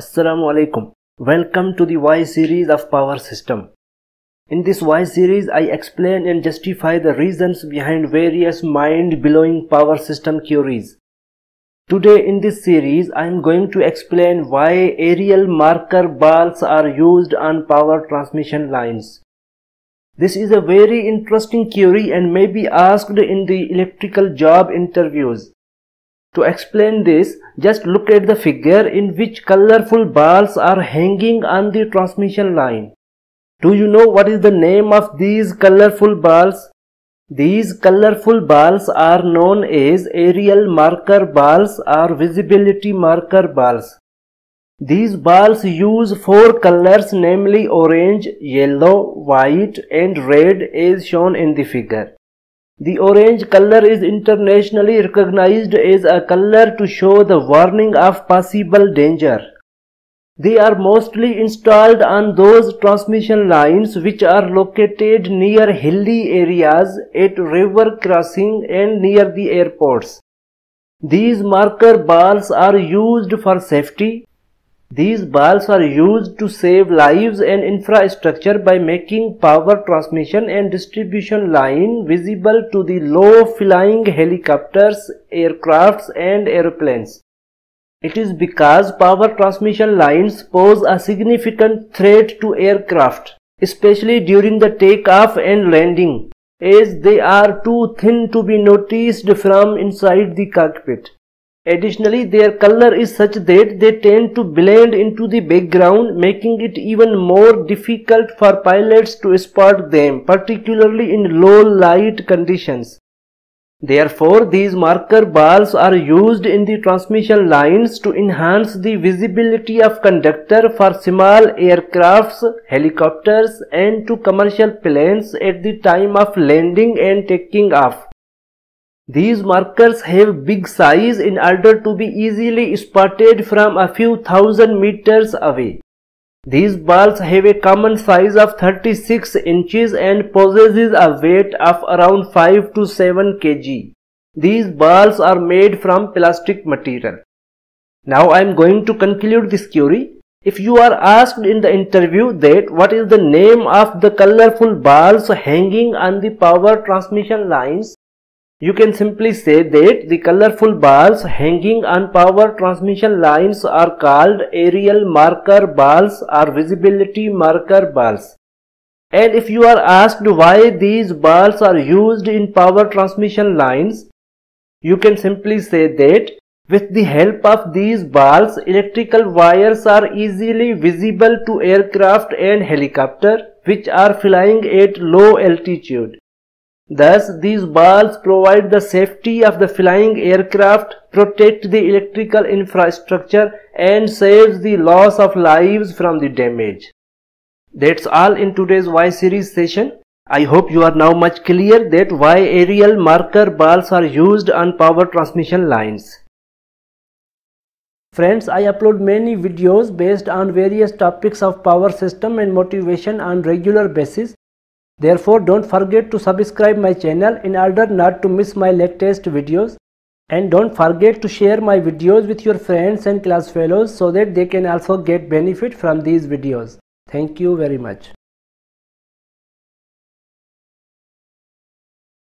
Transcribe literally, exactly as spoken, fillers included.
Assalamualaikum. Welcome to the why series of power system. In this why series, I explain and justify the reasons behind various mind-blowing power system theories. Today in this series, I am going to explain why aerial marker balls are used on power transmission lines. This is a very interesting theory and may be asked in the electrical job interviews. To explain this, just look at the figure in which colorful balls are hanging on the transmission line. Do you know what is the name of these colorful balls? These colorful balls are known as aerial marker balls or visibility marker balls. These balls use four colors, namely orange, yellow, white and red, as shown in the figure. The orange color is internationally recognized as a color to show the warning of possible danger. They are mostly installed on those transmission lines which are located near hilly areas, at river crossing and near the airports. These marker balls are used for safety. These balls are used to save lives and infrastructure by making power transmission and distribution line visible to the low-flying helicopters, aircrafts and aeroplanes. It is because power transmission lines pose a significant threat to aircraft, especially during the takeoff and landing, as they are too thin to be noticed from inside the cockpit. Additionally, their color is such that they tend to blend into the background, making it even more difficult for pilots to spot them, particularly in low light conditions. Therefore, these marker balls are used in the transmission lines to enhance the visibility of conductor for small aircrafts, helicopters, and to commercial planes at the time of landing and taking off. These markers have big size in order to be easily spotted from a few thousand meters away. These balls have a common size of thirty-six inches and possesses a weight of around five to seven kilograms. These balls are made from plastic material. Now I am going to conclude this theory. If you are asked in the interview that what is the name of the colorful balls hanging on the power transmission lines, you can simply say that the colorful balls hanging on power transmission lines are called aerial marker balls or visibility marker balls. And if you are asked why these balls are used in power transmission lines, you can simply say that with the help of these balls, electrical wires are easily visible to aircraft and helicopter which are flying at low altitude. Thus, these balls provide the safety of the flying aircraft, protect the electrical infrastructure, and saves the loss of lives from the damage. That's all in today's why series session. I hope you are now much clear that why aerial marker balls are used on power transmission lines. Friends, I upload many videos based on various topics of power system and motivation on regular basis. Therefore, don't forget to subscribe my channel in order not to miss my latest videos, and don't forget to share my videos with your friends and class fellows so that they can also get benefit from these videos. Thank you very much.